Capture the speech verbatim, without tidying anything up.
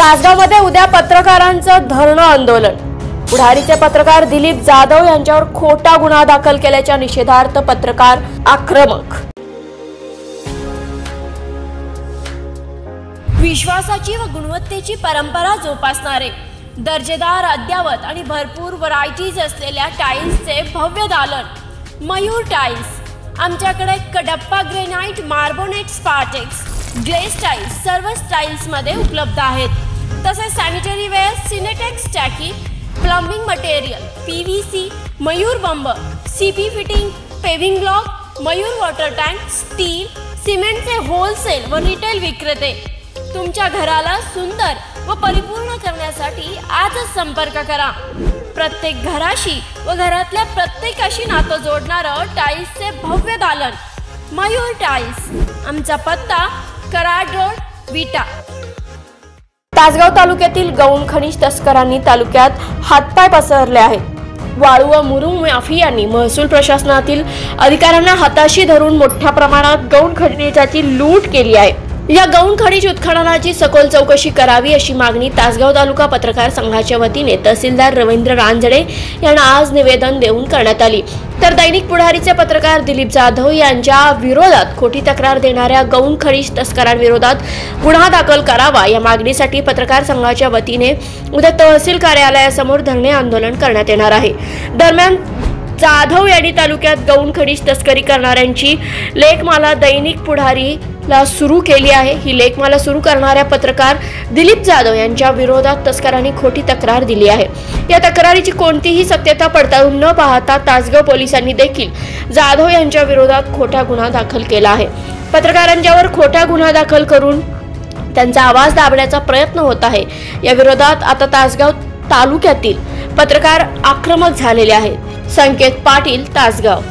तासगावमध्ये उद्या पत्रकारांचं धरणं आंदोलन। पुढारीचे पत्रकार दिलीप जाधव यांच्यावर खोटा गुन्हा दाखल केल्याच्या निषेधार्थ पत्रकार आक्रमक। विश्वासाची व गुणवत्तेची परंपरा जोपासणारे दर्जेदार अद्यावत आणि भरपूर व्हरायटीज असलेल्या टाइल्सचे भव्य दालन मयूर टाइल्स। आमच्याकडे कडप्पा ग्रेनाइट, मार्बोनेट, स्पार्टेक्स, ग्लेस टाइल्स सर्व स्टाइल्स मध्ये उपलब्ध आहेत। तसेच सॅनिटरी वेअर, सिनेटेक्स टाकी, प्लंबिंग मटेरियल, पीव्हीसी, मयूर बंब, CP fitting, paving block, Mayur water tank, steel, सिमेंटचे होलसेल व रिटेल विक्रेते। तुमच्या घराला सुंदर व परिपूर्ण करण्यासाठी आजच संपर्क करा। प्रत्येक घराशी व घरातल्या प्रत्येकाशी नातं जोडणारं टाइल्सचे भव्य दालन मयूर टाइल्स। आमचा पत्ता कराड रोड, विटा। तासगाव तालुक्यातील गौण खनिज तस्करांनी तालुक्यात हातपाय पसरले आहेत। वाळू व मुरूम माफियांनी महसूल प्रशासनातील अधिकाऱ्यांना हाताशी धरून मोठ्या प्रमाणात गौण खनिजाची लूट केली आहे। या गौण खनिज उत्खननाची सखोल चौकशी करावी अशी मागणी तासगाव तालुका पत्रकार संघाच्या वतीने तहसीलदार रवींद्र रांजडे यांना आज निवेदन देऊन करण्यात आली। तर दैनिक पुढारीचे पत्रकार दिलीप जाधव यांच्या विरोधात खोटी तक्रार देणाऱ्या गौण खनिज तस्करांविरोधात गुन्हा दाखल करावा या मागणीसाठी पत्रकार संघाच्या वतीने उद्या तहसील कार्यालयासमोर धरणे आंदोलन करण्यात येणार आहे। दरम्यान जाधव यांनी तालुक्यात गौण खनिज तस्करी करणाऱ्यांची लेखमाला दैनिक पुढारी ला सुरू केली आहे। ही लेखमाला सुरू करणाऱ्या पत्रकार दिलीप जाधव यांच्या विरोधात तस्करांनी खोटी तक्रार दिली आहे। या तक्रारीची कोणतीही सत्यता पडताळून न पाहता तासगाव पोलिसांनी देखील जाधव यांच्या विरोधात खोटा गुन्हा दाखल केला आहे। पत्रकारांच्यावर खोटा गुन्हा दाखल करून त्यांचा आवाज दाबण्याचा प्रयत्न होत आहे। या विरोधात आता तासगाव तालुक्यातील पत्रकार आक्रमक झालेले आहेत। संकेत पाटील, तासगाव।